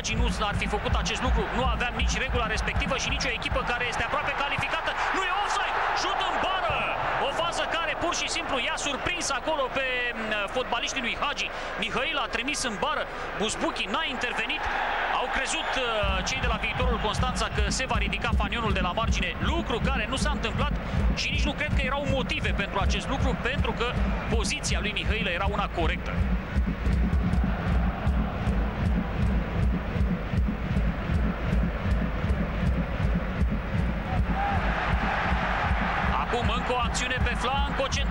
Hagi nu ar fi făcut acest lucru, nu aveam nici regula respectivă și nici o echipă care este aproape calificată. Nu e offside, șut în bară! O fază care pur și simplu i-a surprins acolo pe fotbaliștii lui Hagi. Mihăilă a trimis în bară, Busbuchi n-a intervenit. Au crezut cei de la Viitorul Constanța că se va ridica fanionul de la margine, lucru care nu s-a întâmplat și nici nu cred că erau motive pentru acest lucru, pentru că poziția lui Mihăilă era una corectă. Acum încă o acțiune pe flanc, o